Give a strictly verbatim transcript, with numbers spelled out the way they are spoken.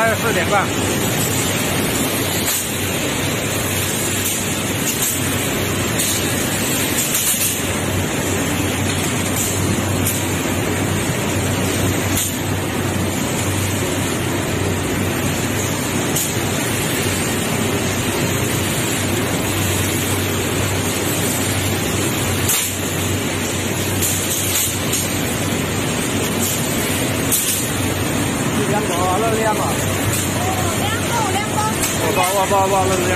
二十四点半。两包，两包。我包，我包，我包，扔掉。